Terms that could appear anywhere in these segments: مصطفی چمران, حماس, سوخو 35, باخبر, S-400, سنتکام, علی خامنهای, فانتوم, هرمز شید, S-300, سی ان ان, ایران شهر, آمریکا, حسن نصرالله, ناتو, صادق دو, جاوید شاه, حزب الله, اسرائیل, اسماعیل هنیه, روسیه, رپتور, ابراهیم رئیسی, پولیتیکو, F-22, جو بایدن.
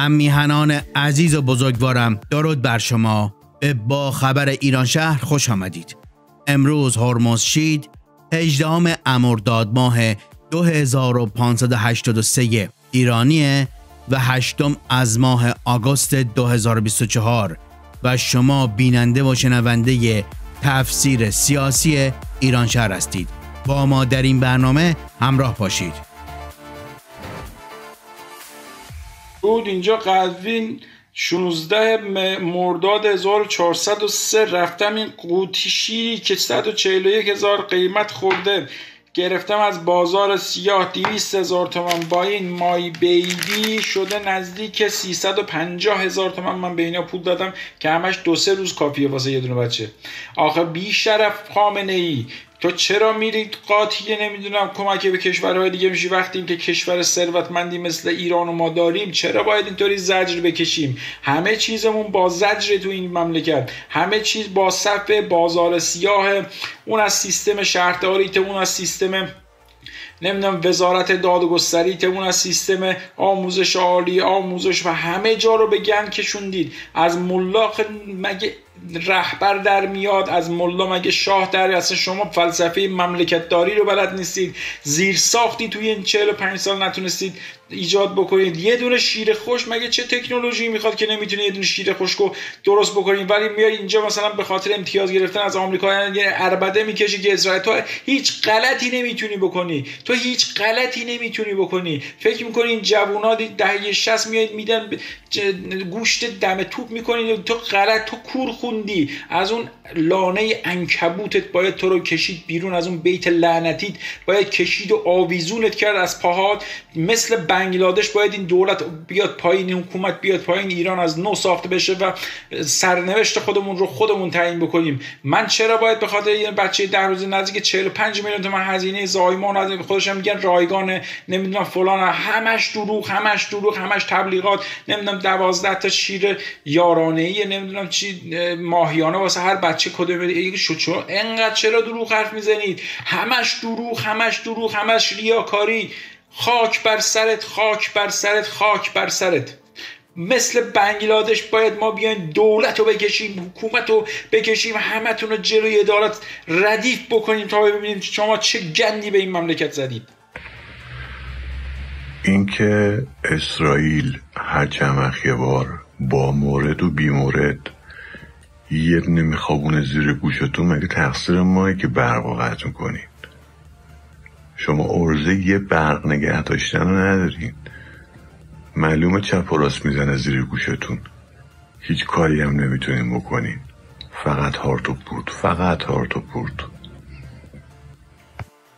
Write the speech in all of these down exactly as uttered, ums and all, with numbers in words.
هممیهنان عزیز و بزرگوارم، درود بر شما. به باخبر ایران شهر خوش آمدید. امروز هرمز شید هجدهم امرداد ماه دو هزار و پانصد و هشتاد و سه ایرانیه و هشتم از ماه آگوست دو هزار و بیست و چهار و شما بیننده و شنونده تفسیر سیاسی ایران شهر هستید. با ما در این برنامه همراه باشید. بود اینجا قزوین شانزده مرداد هزار و چهارصد و سه رفتم این قوطی شیری که صد و چهل و یک هزار قیمت خورده گرفتم از بازار سیاه دویست هزار تومان، با این مای بیبی شده نزدیک سیصد و پنجاه هزار تومان. من به اینا پول دادم که همش دو سه روز کافیه واسه یه دونه بچه. آخه بی شرف خامنه ای، تو چرا میرید قاطیه نمیدونم کمک به کشورهای دیگه میشی وقتی این که کشور ثروتمندی مثل ایران و ما داریم؟ چرا باید اینطوری زجر بکشیم؟ همه چیزمون با زجر تو این مملکت، همه چیز با صف بازار سیاه، اون از سیستم شهرداریت، اون از سیستم نمیدونم وزارت دادگستری، تمون از سیستم آموزش عالی، آموزش، و همه جا رو به گند کشوندید. از ملا مگه رهبر در میاد؟ از ملا مگه شاه در؟ اصلا شما فلسفه مملکتداری رو بلد نیستید. زیر ساختی توی این چهل و پنج سال نتونستید ایجاد بکنید. یه دونه شیر خوش مگه چه تکنولوژی میخواد که نمیتونه یه دونه شیر خشکو درست بکنین؟ ولی میای اینجا مثلا به خاطر امتیاز گرفتن از آمریکا یه عربده میکشی که اسرائیل. تو هیچ غلطی نمیتونی بکنی، تو هیچ غلطی نمیتونی بکنی. فکر میکنی این جوونا دهه شصت میاد میدن گوشت دم توپ میکنین؟ تو غلط، تو کور خوندی. از اون لانه عنکبوتت باید تو رو کشید بیرون، از اون بیت لعنتیت باید کشید و آویزونت کرد از پاهات. مثل بنگلادش باید این دولت بیاد پایین، این حکومت بیاد پایین، ایران از نو ساخته بشه و سرنوشت خودمون رو خودمون تعیین بکنیم. من چرا باید به خاطر یه بچه ده روزه نزدیک چهل و پنج میلیون تومان هزینه زایمان از خودشم میگن رایگان نمیدونم فلان، همش دروغ، همش دروغ، همش تبلیغات، نمیدونم دوازده تا شیر یارانه ای نمیدونم چی ماهیانه واسه هر بچه کدوم شو. انقدر چرا دروغ حرف میزنید؟ همش دروغ، همش دروغ، همش ریاکاری. خاک بر سرت، خاک بر سرت، خاک بر سرت. مثل بنگلادش باید ما بیاین دولت رو بکشیم، حکومت رو بکشیم، همه تون رو جلوی عدالت ردیف بکنیم تا ببینیم شما چه گندی به این مملکت زدید. اینکه اسرائیل حجم اخیوار با مورد و بی مورد یه نمیخوابونه زیر گوشتون، مگه تقصیر ماهی که برواقعت میکنیم؟ شما عرضه یه برق نگه داشتن رو ندارین. معلومه چپ و راست میزنه زیر گوشتون. هیچ کاری هم نمیتونین بکنین. فقط هارت و پورت، فقط هارت و پورت.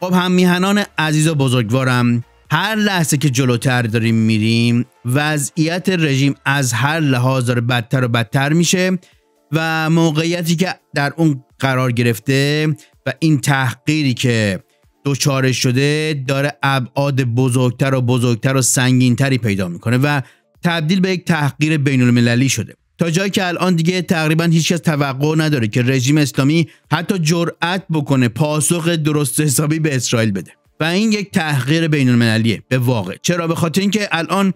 خب هم میهنان عزیز و بزرگوارم، هر لحظه که جلوتر داریم میریم وضعیت رژیم از هر لحاظ داره بدتر و بدتر میشه و موقعیتی که در اون قرار گرفته و این تحقیری که دچار شده داره ابعاد بزرگتر و بزرگتر و سنگینتری پیدا میکنه و تبدیل به یک تحقیر بین المللی شده، تا جایی که الان دیگه تقریبا هیچکس توقع نداره که رژیم اسلامی حتی جرأت بکنه پاسخ درست حسابی به اسرائیل بده و این یک تحقیر بین المللیه به واقع. چرا؟ به خاطر اینکه الان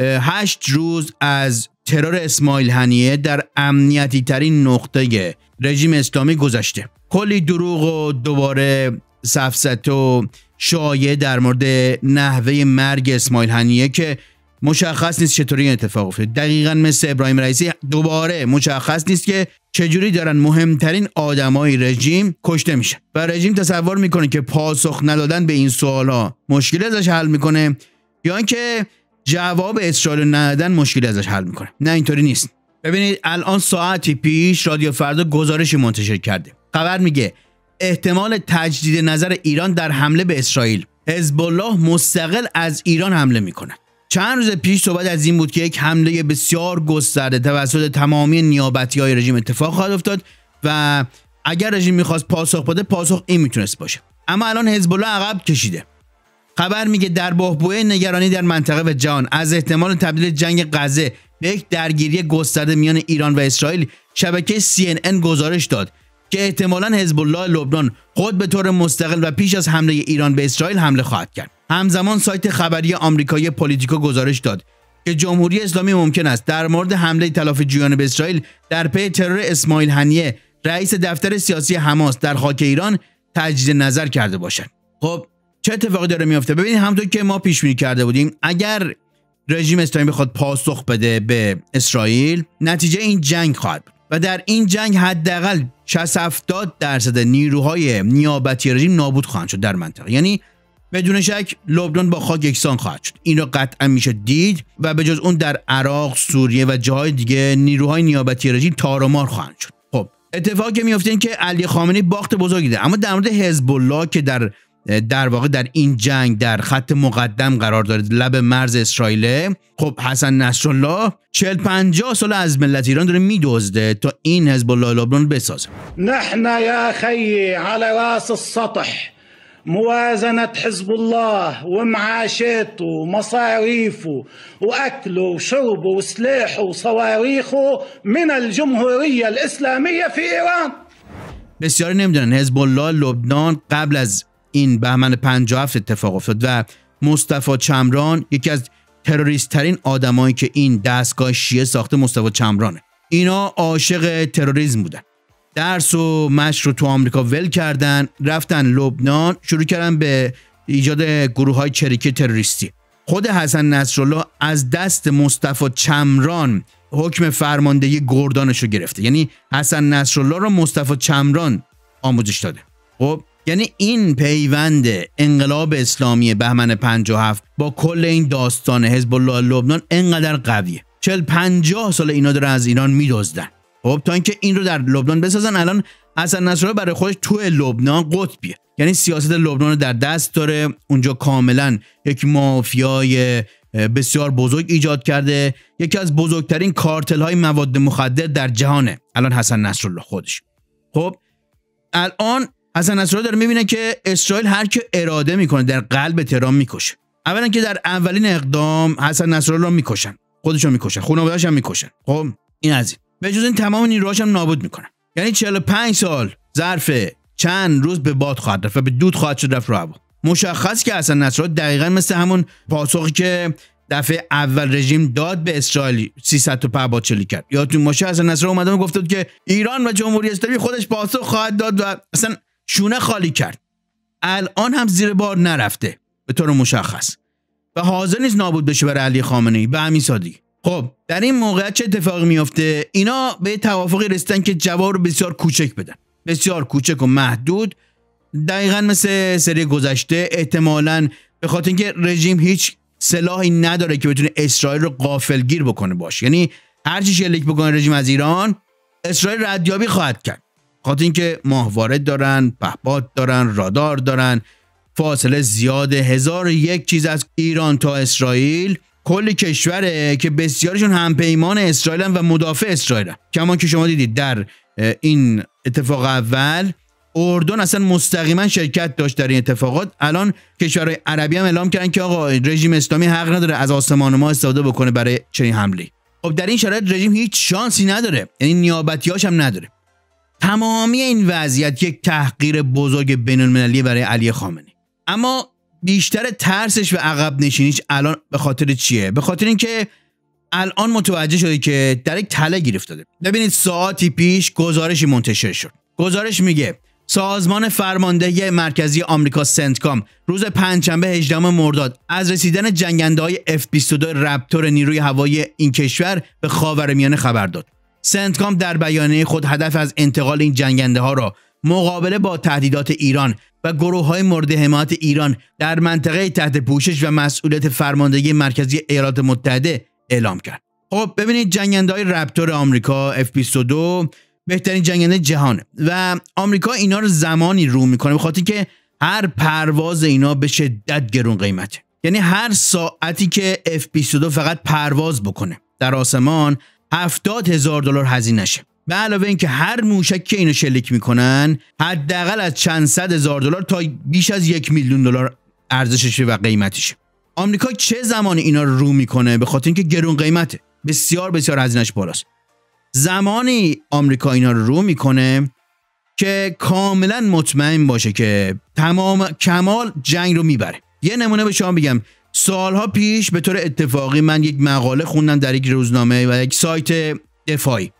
هشت روز از ترور اسماعیل هنیه در امنیتی ترین نقطه رژیم اسلامی گذشته. کلی دروغ و دوباره سفسطه و شایعه در مورد نحوه مرگ اسماعیل هنیه که مشخص نیست چطوری این اتفاق افتاد. دقیقاً مثل ابراهیم رئیسی دوباره مشخص نیست که چجوری دارن مهمترین آدمای رژیم کشته میشن و رژیم تصور میکنه که پاسخ ندادن به این سوالها مشکل ازش حل میکنه یا اینکه جواب اسرائیل ندادن مشکل ازش حل میکنه. نه، اینطوری نیست. ببینید الان ساعتی پیش رادیو فردا گزارشی منتشر کرده. خبر میگه احتمال تجدید نظر ایران در حمله به اسرائیل، حزب الله مستقل از ایران حمله میکنه. چند روز پیش صحبت از این بود که یک حمله بسیار گسترده توسط تمامی نیابتی‌های رژیم اتفاق خواهد افتاد و اگر رژیم میخواست پاسخ بده پاسخ این میتونست باشه، اما الان حزب الله عقب کشیده. خبر میگه در بحبوحه نگرانی در منطقه و جهان از احتمال تبدیل جنگ غزه به یک درگیری گسترده میان ایران و اسرائیل، شبکه سی ان ان گزارش داد که احتمالاً حزب الله لبنان خود به طور مستقل و پیش از حمله ایران به اسرائیل حمله خواهد کرد. همزمان سایت خبری آمریکایی پولیتیکو گزارش داد که جمهوری اسلامی ممکن است در مورد حمله تلافی جویانه به اسرائیل در پی ترور اسماعیل هنیه رئیس دفتر سیاسی حماس در خاک ایران تجدید نظر کرده باشد. خب چه اتفاقی داره میفته؟ ببینید همونطور که ما پیش بینی کرده بودیم، اگر رژیم اسلامی بخواد پاسخ بده به اسرائیل، نتیجه این جنگ خواهد بود و در این جنگ حداقل شصت هفتاد درصد نیروهای نیابتی رژیم نابود خواهند شد در منطقه. یعنی بدون شک لبنان با خاک یکسان خواهد شد. این را قطعا میشه دید و به جز اون در عراق، سوریه و جاهای دیگه نیروهای نیابتی رژیم تارمار خواهند شد. خب اتفاقی که میفته این که علی خامنهای باخت بزرگی ده. اما در مورد حزب الله که در در واقع در این جنگ در خط مقدم قرار داره، لب مرز اسرائیل، خب حسن نصرالله چهل پنجاه سال از ملت ایران داره میدزده تا این حزب الله لبنان بسازه. نحن يا خي على راس السطح موازنة حزب الله ومعاشاته ومصاريفه وأكله وشربه وسلاحه وصواريخه من الجمهورية الإسلامية في إيران. بسیاری نمیدونن حزب الله لبنان قبل از این بهمن پنجاه و هفت اتفاق افتاد و مصطفی چمران یکی از تروریست ترین آدمایی که این دستگاه شیعه ساخته، مصطفی چمرانه. اینا عاشق تروریسم بودن، درس و مشق رو تو آمریکا ول کردن، رفتن لبنان، شروع کردن به ایجاد گروه‌های چریکی تروریستی. خود حسن نصرالله از دست مصطفی چمران حکم فرماندهی گردانش رو گرفته، یعنی حسن نصرالله رو مصطفی چمران آموزش داده. خب یعنی این پیوند انقلاب اسلامی بهمن پنجاه و هفت با کل این داستان حزب الله لبنان انقدر قویه، چهل پنجاه سال اینا دارن از ایران میدزدن. خب تا اینکه این رو در لبنان بسازن. الان حسن نصرالله برای خودش تو لبنان قطبیه، یعنی سیاست لبنان رو در دست داره، اونجا کاملا یک مافیای بسیار بزرگ ایجاد کرده، یکی از بزرگترین کارتل های مواد مخدر در جهانه الان حسن نصرالله خودش. خب الان حسن نصرالله داره میبینه که اسرائیل هر که اراده میکنه در قلب تهران میکشه. اولا که در اولین اقدام حسن نصرالله رو میکشن، خودشو میکشن، خانواده‌اش هم میکشن. خب این از این. به جز این تمام نیروهاش هم نابود میکنن. یعنی چهل و پنج سال ظرف چند روز به باد خواهد رفت و به دود خواهد شد رفت رو هوا. مشخص که حسن نصرالله دقیقاً مثل همون پاسخی که دفعه اول رژیم داد به اسرائیل سیصد و پنجاه چلی کرد. یادتون باشه حسن نصرالله اومد و گفته بود که ایران و جمهوری اسلامی خودش پاسخ خواهد داد و اصلا شونه خالی کرد. الان هم زیر بار نرفته به طور مشخص و حاضر نیست نابود بشه برای علی خامنه‌ای به همین سادگی. خب در این موقع چه اتفاقی میفته؟ اینا به توافقی رسیدن که جواب رو بسیار کوچک بدن، بسیار کوچک و محدود، دقیقا مثل سری گذشته. احتمالاً به خاطر اینکه رژیم هیچ سلاحی نداره که بتونه اسرائیل رو غافلگیر بکنه باشه، یعنی هر چی شلیک بکنه رژیم از ایران، اسرائیل ردیابی خواهد کرد. خاطر اینکه ماهوارد دارن، پهپاد دارن، رادار دارن، فاصله زیاده، هزار یک چیز از ایران تا اسرائیل، کل کشوره که بسیارشون همپیمان اسرائیلن و مدافع اسرائیلن. کما که شما دیدید در این اتفاق اول اردن اصلا مستقیما شرکت داشت در این اتفاقات. الان کشورهای عربی هم اعلام کردن که آقا رژیم اسلامی حق نداره از آسمان ما استفاده بکنه برای چنین حمله. خب در این شرایط رژیم هیچ شانسی نداره، یعنی نیابتیاش هم نداره. تمامی این وضعیت یک تحقیر بزرگ بین‌المللی برای علی خامنه‌ای. اما بیشتر ترسش و عقب نشینیش الان به خاطر چیه؟ به خاطر اینکه الان متوجه شده که در یک تله گیر افتاده. ببینید ساعتی پیش گزارشی منتشر شد. گزارش میگه سازمان فرماندهی مرکزی آمریکا سنتکام روز پنجشنبه هجدهم مرداد از رسیدن جنگنده‌های اف بیست و دو رپتور نیروی هوایی این کشور به خاورمیانه خبر داد. سنتکام در بیانیه خود هدف از انتقال این جنگنده ها را مقابله با تهدیدات ایران و گروه های مورد حمایت ایران در منطقه تحت پوشش و مسئولیت فرماندهی مرکزی ایالات متحده اعلام کرد. خب ببینید جنگنده های رپتور آمریکا اف بیست و دو بهترین جنگنده جهانه و آمریکا اینا رو زمانی رو میکنه به خاطر که هر پرواز اینا به شدت گرون قیمته. یعنی هر ساعتی که اف بیست و دو فقط پرواز بکنه در آسمان هفتاد هزار دلار هزینه شه. به علاوه اینکه هر موشک که اینو شلیک میکنن حداقل از چند صد هزار دلار تا بیش از یک میلیون دلار ارزشش و قیمتشه. آمریکا چه زمانی اینا رو رو میکنه؟ به خاطر اینکه گرون قیمته، بسیار بسیار هزینهش بالاست. زمانی آمریکا اینا رو رو میکنه که کاملا مطمئن باشه که تمام کمال جنگ رو میبره. یه نمونه به شما بگم، سالها پیش به طور اتفاقی من یک مقاله خوندم در یک روزنامه و یک سایت دفاعی.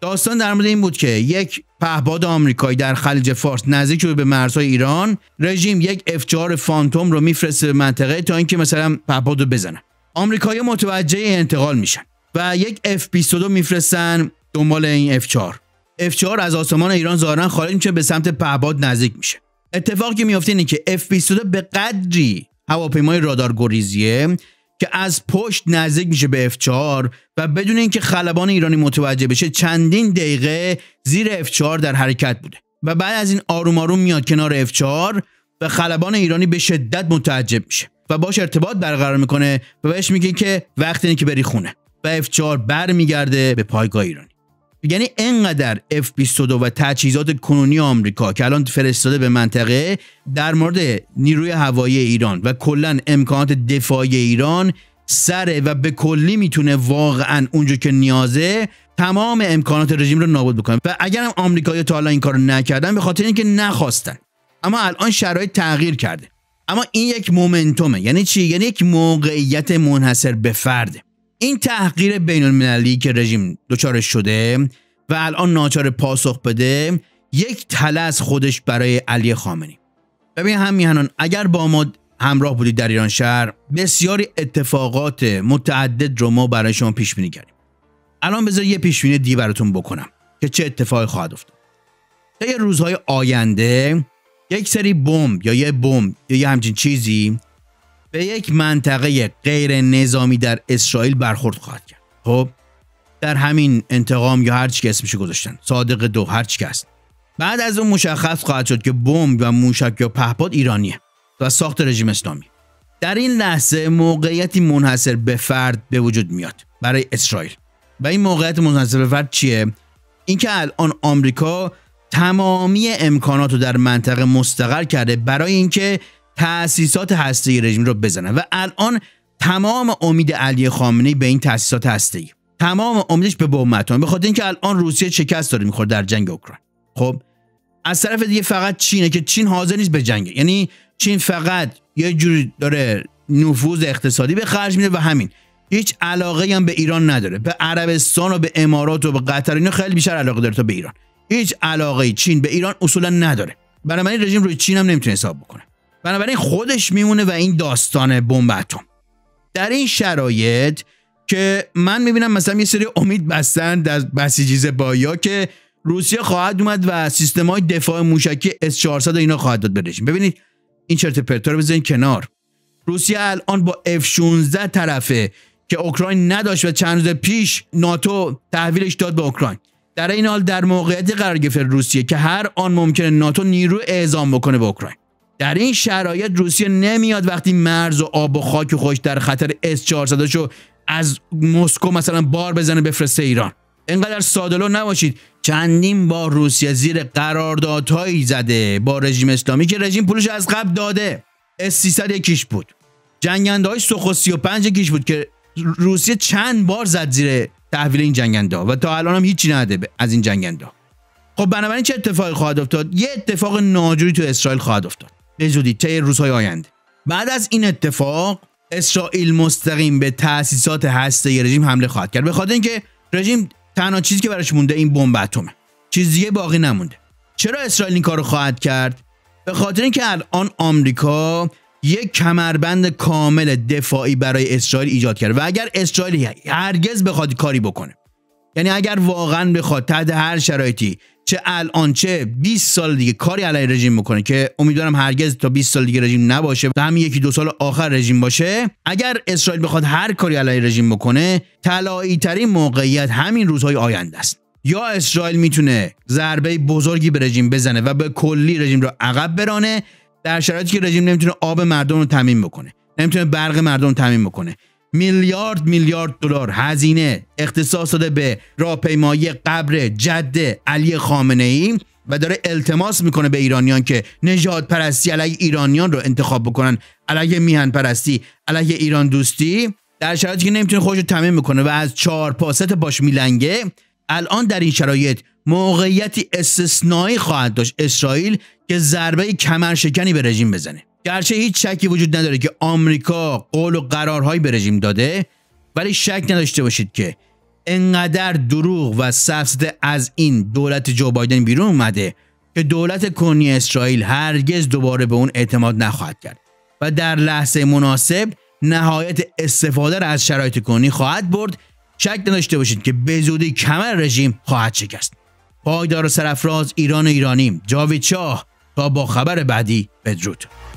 داستان در مورد این بود که یک پهپاد آمریکایی در خلیج فارس نزدیک به مرزهای ایران، رژیم یک اف چهار فانتوم رو میفرسته به منطقه تا اینکه مثلا پهپاد رو بزنن. آمریکایی متوجه انتقال میشن و یک اف بیست و دو میفرستن دنبال این اف چهار. اف چهار از آسمان ایران ظاهرا خارج میشه، به سمت پهپاد نزدیک میشه. اتفاقی که میفته اینه که اف بیست و دو به قدری هواپیمای رادار گریزیه که از پشت نزدیک میشه به اف چهار و بدون اینکه خلبان ایرانی متوجه بشه چندین دقیقه زیر اف چهار در حرکت بوده و بعد از این آروم آروم میاد کنار اف چهار و خلبان ایرانی به شدت متعجب میشه و باش ارتباط برقرار میکنه و بهش میگه که وقت اینه که بری خونه و اف چهار برمیگرده به پایگاه ایرانی. یعنی انقدر اف بیست و دو و تجهیزات کنونی آمریکا که الان فرستاده به منطقه در مورد نیروی هوایی ایران و کلا امکانات دفاعی ایران سره و به کلی میتونه واقعا اونجا که نیازه تمام امکانات رژیم رو نابود بکنه و اگر هم آمریکایی‌ها تا حالا این کارو نکردن به خاطر اینکه نخواستن، اما الان شرایط تغییر کرده. اما این یک مومنتومه. یعنی چی؟ یعنی یک موقعیت منحصر به فرده. این تحقیر بین المللی که رژیم دچارش شده و الان ناچار پاسخ بده یک تله از خودش برای علی خامنه‌ای. ببین همیهنان، اگر با ما همراه بودید در ایران شهر، بسیاری اتفاقات متعدد رو ما برای شما پیش بینی کردیم. الان بذار یه پیش بینی دیگه براتون بکنم که چه اتفاقی خواهد افتاد. تا یه روزهای آینده یک سری بمب یا یه بمب یا یه همچین چیزی به یک منطقه غیر نظامی در اسرائیل برخورد خواهد کرد. خب در همین انتقام یا هر چی که اسمش گذاشتن، صادق دو، هر چی که است، بعد از اون مشخص خواهد شد که بمب و موشک یا پهپاد ایرانیه و ساخت رژیم اسلامی. در این لحظه موقعیتی منحصر به فرد به وجود میاد برای اسرائیل. و این موقعیت منحصر به فرد چیه؟ اینکه الان آمریکا تمامی امکانات رو در منطقه مستقر کرده برای اینکه تأسیسات هسته‌ای رژیم رو بزنن و الان تمام امید علی خامنه‌ای به این تأسیسات هسته‌ای، تمام امیدش به بمب اتمی، بخاطر اینکه الان روسیه شکست داره می‌خوره در جنگ اوکراین. خب از طرف دیگه فقط چینه که چین حاضر نیست به جنگ. یعنی چین فقط یه جوری داره نفوذ اقتصادی به خرج میده و همین، هیچ علاقه‌ای هم به ایران نداره. به عربستان و به امارات و به قطر اینا خیلی بیشتر علاقه داره تا به ایران. هیچ علاقه‌ای چین به ایران اصولا نداره. بنابراین رژیم روی چین هم نمیتونه حساب بکنه. بنابراین خودش میمونه و این داستان بمب اتم. در این شرایط که من میبینم مثلا یه سری امید بستند از بسیجیز بایا که روسیه خواهد اومد و سیستم‌های دفاع موشکی اس چهارصد اینا خواهد داد به رژیم. ببینید این چرت و پرتا رو بزنید کنار. روسیه الان با اف شانزده طرفه که اوکراین نداشت و چند روز پیش ناتو تحویلش داد به اوکراین. در این حال در موقعیت قرار گرفته روسیه که هر آن ممکنه ناتو نیرو اعزام بکنه به اوکراین. در این شرایط روسیه نمیاد وقتی مرز و آب و خاک خودش در خطر اس چهارصد شو از مسکو مثلا بار بزنه بفرسته ایران. اینقدر ساده‌لوح نباشید. چندین بار روسیه زیر قراردادهایی زده با رژیم اسلامی که رژیم پولش از قبل داده. اس سیصد یکیش بود، جنگنده‌های سوخو سی و پنج یکیش بود که روسیه چند بار زد زیر تحویل این جنگنده‌ها و تا الان هم هیچی نده از این جنگنده‌ها. خب بنابراین چه اتفاقی خواهد افتاد؟ یه اتفاق ناجوری تو اسرائیل خواهد افتاد به زودی طی روزهای آینده. بعد از این اتفاق اسرائیل مستقیم به تأسیسات هسته‌ای رژیم حمله خواهد کرد، به خاطر اینکه رژیم تنها چیزی که براش مونده این بمب اتمه، چیز دیگه باقی نمونده. چرا اسرائیل این کارو خواهد کرد؟ به خاطر اینکه الان آمریکا یک کمربند کامل دفاعی برای اسرائیل ایجاد کرده و اگر اسرائیل هرگز بخواد کاری بکنه، یعنی اگر واقعا بخواد تحت هر شرایطی، چه الان چه بیست سال دیگه کاری علیه رژیم بکنه که امیدوارم هرگز تا بیست سال دیگه رژیم نباشه و همین یکی دو سال آخر رژیم باشه، اگر اسرائیل بخواد هر کاری علیه رژیم بکنه طلایی ترین موقعیت همین روزهای آینده است. یا اسرائیل میتونه ضربه بزرگی به رژیم بزنه و به کلی رژیم رو عقب برانه در شرایطی که رژیم نمیتونه آب مردم رو تامین بکنه، نمیتونه برق مردم رو تامین بکنه. میلیارد میلیارد دلار هزینه اختصاص داده به راهپیمایی قبر جد علی خامنه‌ای و داره التماس میکنه به ایرانیان که نژاد پرستی علیه ایرانیان رو انتخاب بکنن، علیه میهن پرستی، علیه ایران دوستی، در شرایطی که نمیتونه خودش رو تامین بکنه و از چهار پاست باش میلنگه. الان در این شرایط موقعیتی استثنایی خواهد داشت اسرائیل که ضربه کمرشکنی به رژیم بزنه گرچه هیچ شکی وجود نداره که آمریکا قول و قرارهایی به رژیم داده، ولی شک نداشته باشید که انقدر دروغ و سفسطه از این دولت جو بایدن بیرون اومده که دولت کنی اسرائیل هرگز دوباره به اون اعتماد نخواهد کرد و در لحظه مناسب نهایت استفاده را از شرایط کنی خواهد برد. شک نداشته باشید که به زودی کمر رژیم خواهد شکست. پایدار و سرفراز ایران ایرانی، جاوید شاه، تا با خبر بعدی بدرود.